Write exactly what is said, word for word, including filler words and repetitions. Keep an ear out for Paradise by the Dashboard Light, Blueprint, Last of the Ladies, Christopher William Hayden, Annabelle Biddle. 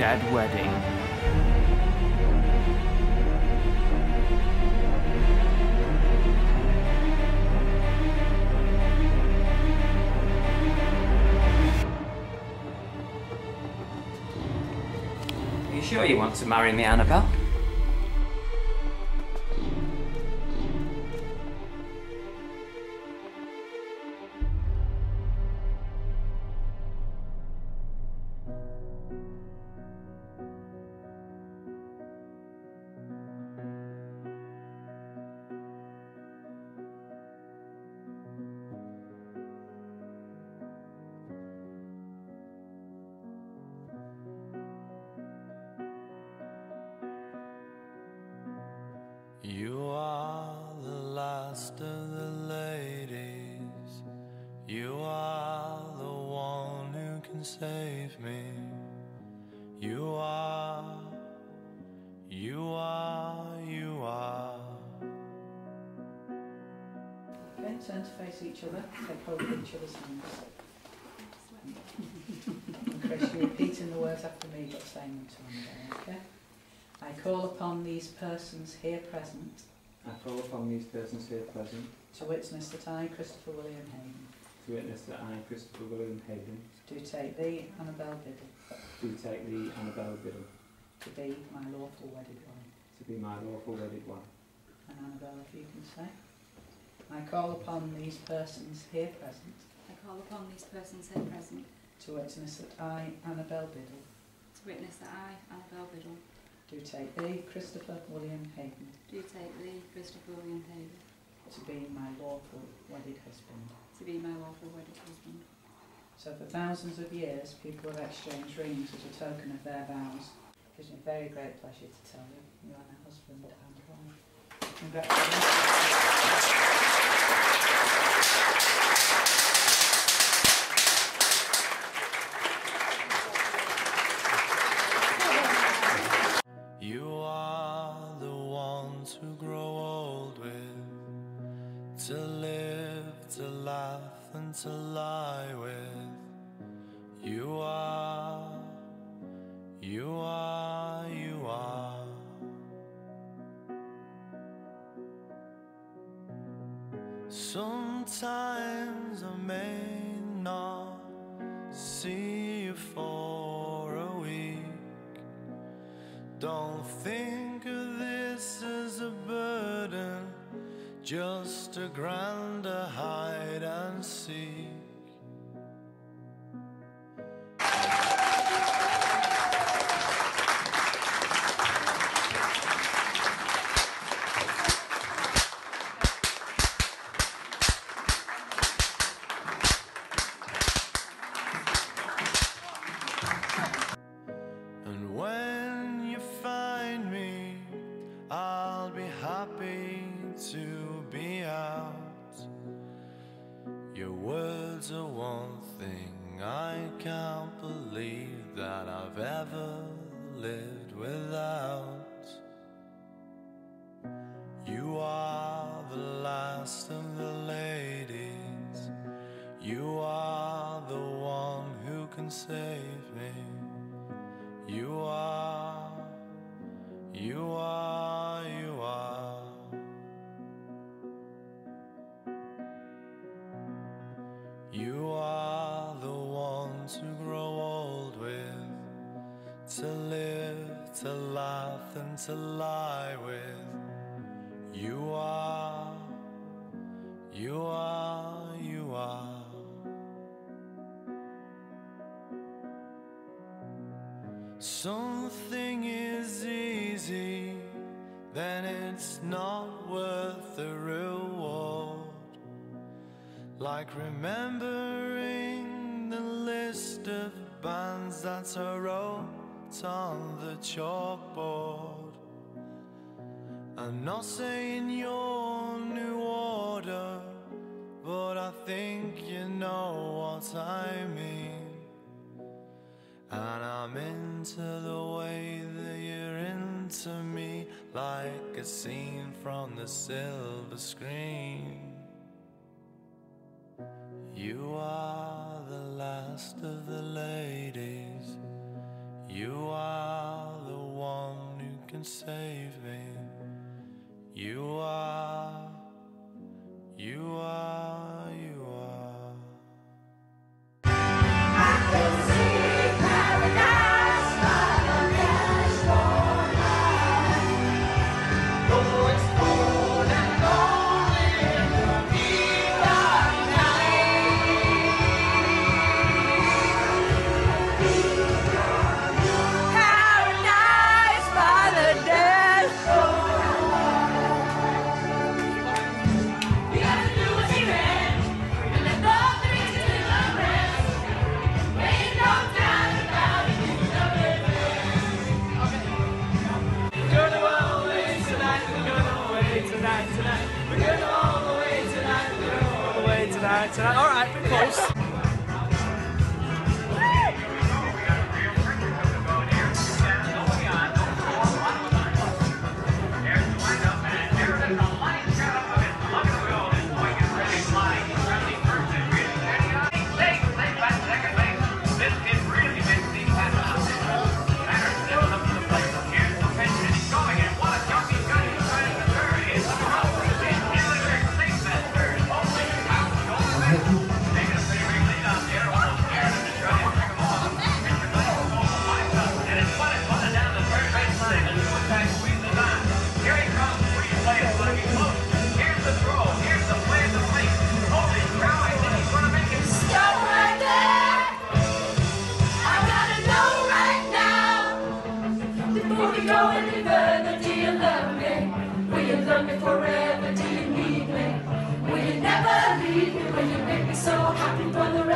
that wedding. Are you sure you want to marry me, Annabelle? You are the last of the ladies. You are the one who can save me. You are, you are, you are. Then turn to face each other, take hold of each other's hands. Chris, you're repeating the words after me but saying them to me, okay? I call upon these persons here present. I call upon these persons here present. To witness that I, Christopher William Hayden. To witness that I, Christopher William Hayden. Do take thee, Annabelle Biddle. Do take thee, Annabelle Biddle. To be my lawful wedded wife. To be my lawful wedded wife. And Annabelle, if you can say. I call upon these persons here present. I call upon these persons here present. To witness that I, Annabelle Biddle. To witness that I, Annabelle Biddle. Do take thee, Christopher William Hayden. Do take thee, Christopher William Hayden. To be my lawful wedded husband. To be my lawful wedded husband. So for thousands of years, people have exchanged rings as a token of their vows. It gives me very great pleasure to tell you, you are my husband and wife. Congratulations. To live, to laugh and to lie with. You are, you are, you are. Sometimes I may not see you for a week. Don't think of this as a burden, just a grander hide and seek. And when you find me, I'll be happy to be out. Your words are one thing I can't believe that I've ever lived without. You are the last of the ladies. You are the one who can save me. You are, you are, you are. You are the one to grow old with, to live, to laugh and to lie with. You are, you are, you are. Something is easy, then it's not worth the reward. Like remembering the list of bands that I wrote on the chalkboard. I'm not saying your new order, but I think you know what I mean. And I'm into the way that you're into me, like a scene from the silver screen. You are the last of the ladies. You are the one who can save me. You are, you are, you are. I can see paradise by the dashboard light. Oh, it's cold and lonely in the midnight night. Paradise by the dashboard light. You gotta do what you can, and there's no three to the rest. Ain't no doubt about it, you know it, man. We're gonna all the way tonight, we're gonna all the way tonight, tonight. We're gonna all the way tonight, we're gonna all the way tonight, tonight. All right, we're close. Forever, do you need me? Will you never leave me? Will you make me so happy, brother?